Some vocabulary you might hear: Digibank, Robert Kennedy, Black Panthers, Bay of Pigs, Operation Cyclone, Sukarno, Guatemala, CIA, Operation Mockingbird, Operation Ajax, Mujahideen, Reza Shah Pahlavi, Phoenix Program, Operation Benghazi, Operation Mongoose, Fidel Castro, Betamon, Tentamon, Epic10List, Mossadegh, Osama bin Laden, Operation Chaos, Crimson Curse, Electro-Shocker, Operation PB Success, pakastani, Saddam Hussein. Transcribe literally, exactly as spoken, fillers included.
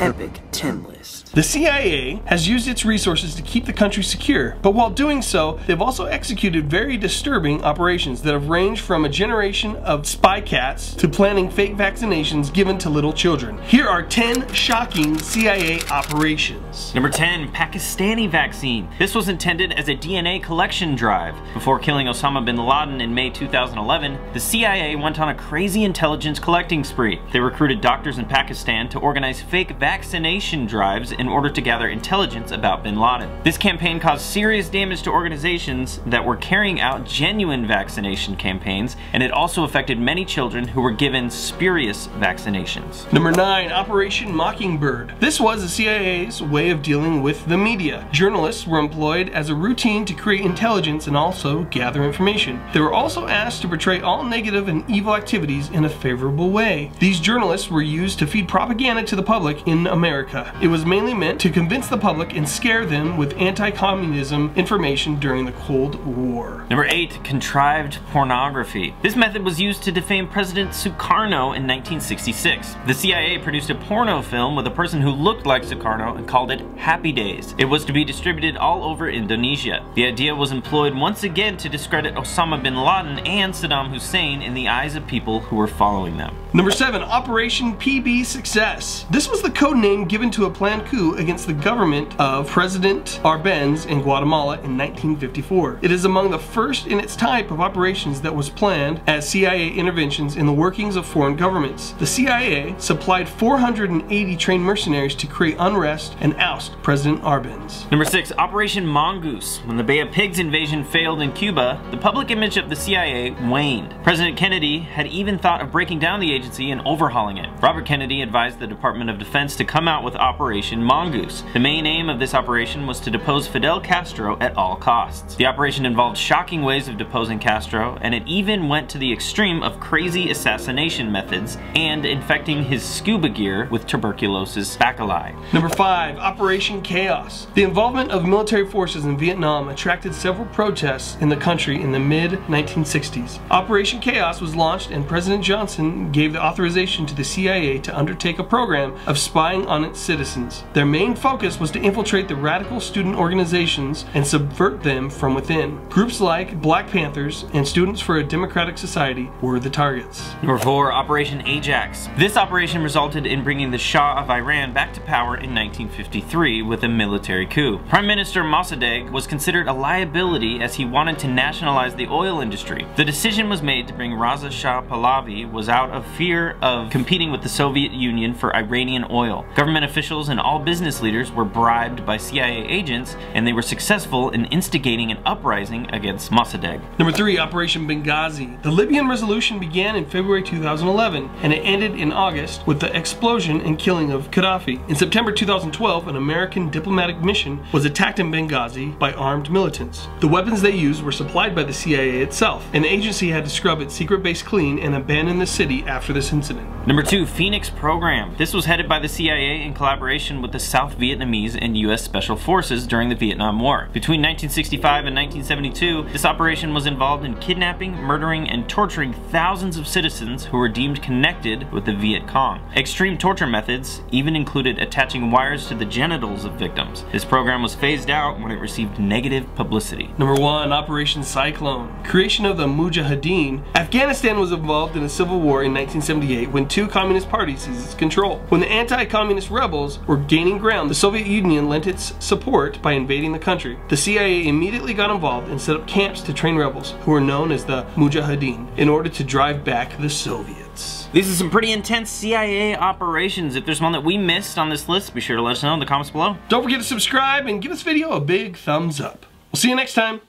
epic ten list. The C I A has used its resources to keep the country secure, but while doing so, they've also executed very disturbing operations that have ranged from a generation of spy cats to planning fake vaccinations given to little children. Here are ten shocking C I A operations. Number ten, Pakistani vaccine. This was intended as a D N A collection drive. Before killing Osama bin Laden in May two thousand eleven, the C I A went on a crazy intelligence collecting spree. They recruited doctors in Pakistan to organize fake vaccination drives in order to gather intelligence about bin Laden. This campaign caused serious damage to organizations that were carrying out genuine vaccination campaigns, and it also affected many children who were given spurious vaccinations. Number nine, Operation Mockingbird. This was the C I A's way of dealing with the media. Journalists were employed as a routine to create intelligence and also gather information. They were also asked to portray all negative and evil activities in a favorable way. These journalists were used to feed propaganda to the public in America. It was mainly meant to convince the public and scare them with anti-communism information during the Cold War. Number eight, contrived pornography. This method was used to defame President Sukarno in nineteen sixty-six. The C I A produced a porno film with a person who looked like Sukarno and called it Happy Days. It was to be distributed all over Indonesia. The idea was employed once again to discredit Osama bin Laden and Saddam Hussein in the eyes of people who were following them. Number seven, Operation P B Success. This was the code name given to a planned coup against the government of President Arbenz in Guatemala in nineteen fifty-four. It is among the first in its type of operations that was planned as C I A interventions in the workings of foreign governments. The C I A supplied four hundred eighty trained mercenaries to create unrest and oust President Arbenz. Number six, Operation Mongoose. When the Bay of Pigs invasion failed in Cuba, the public image of the C I A waned. President Kennedy had even thought of breaking down the agency and overhauling it. Robert Kennedy advised the Department of Defense to come out with Operation Mongoose. The main aim of this operation was to depose Fidel Castro at all costs. The operation involved shocking ways of deposing Castro, and it even went to the extreme of crazy assassination methods and infecting his scuba gear with tuberculosis bacilli. Number five, Operation Chaos. The involvement of military forces in Vietnam attracted several protests in the country in the mid nineteen sixties. Operation Chaos was launched and President Johnson gave the authorization to the C I A to undertake a program of spying on its citizens. Their main focus was to infiltrate the radical student organizations and subvert them from within. Groups like Black Panthers and Students for a Democratic Society were the targets. Number four, Operation Ajax. This operation resulted in bringing the Shah of Iran back to power in nineteen fifty-three with a military coup. Prime Minister Mossadegh was considered a liability as he wanted to nationalize the oil industry. The decision was made to bring Reza Shah Pahlavi was out of fear of competing with the Soviet Union for Iranian oil. Government officials and all business leaders were bribed by C I A agents, and they were successful in instigating an uprising against Mossadegh. Number three, Operation Benghazi. The Libyan revolution began in February two thousand eleven, and it ended in August with the explosion and killing of Gaddafi. In September two thousand twelve, an American diplomatic mission was attacked in Benghazi by armed militants. The weapons they used were supplied by the C I A itself, and the agency had to scrub its secret base clean and abandon the city after this incident. Number two, Phoenix Program. This was headed by the C I A in collaboration with the South Vietnamese and U S Special Forces during the Vietnam War. Between nineteen sixty-five and nineteen seventy-two, this operation was involved in kidnapping, murdering, and torturing thousands of citizens who were deemed connected with the Viet Cong. Extreme torture methods even included attaching wires to the genitals of victims. This program was phased out when it received negative publicity. Number one, Operation Cyclone. Creation of the Mujahideen. Afghanistan was involved in a civil war in nineteen seventy-eight when two communist parties seized its control. When the anti-communist rebels were gaining ground, the Soviet Union lent its support by invading the country. The C I A immediately got involved and set up camps to train rebels, who were known as the Mujahideen, in order to drive back the Soviets. These are some pretty intense C I A operations. If there's one that we missed on this list, be sure to let us know in the comments below. Don't forget to subscribe and give this video a big thumbs up. We'll see you next time.